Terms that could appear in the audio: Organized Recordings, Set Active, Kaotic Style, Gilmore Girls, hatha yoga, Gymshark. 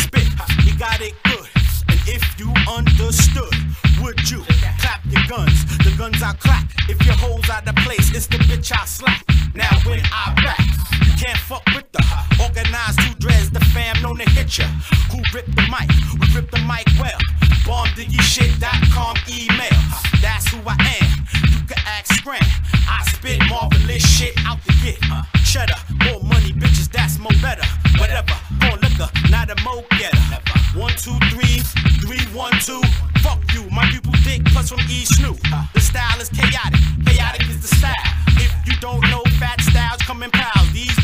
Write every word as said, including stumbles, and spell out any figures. spit, he got it good. And if you understood, would you clap your guns? The guns I clap. If your hole's out of place, it's the bitch I slap. Now when I rap, you can't fuck with the organized who dreads the fam known to hit ya. Who ripped the mic? We ripped the mic well. bomb diggy shit dot com email. That's who I am. You can ask Scram. I spit marvelous shit out the get. Cheddar, more money, bitches, that's more better. Whatever, more liquor, not a mo getter. One, two, three, three, one, two. Fuck you, my people dick plus from E. Snoop. The style is chaotic, chaotic is the style. If you don't know, fat styles come in piles. These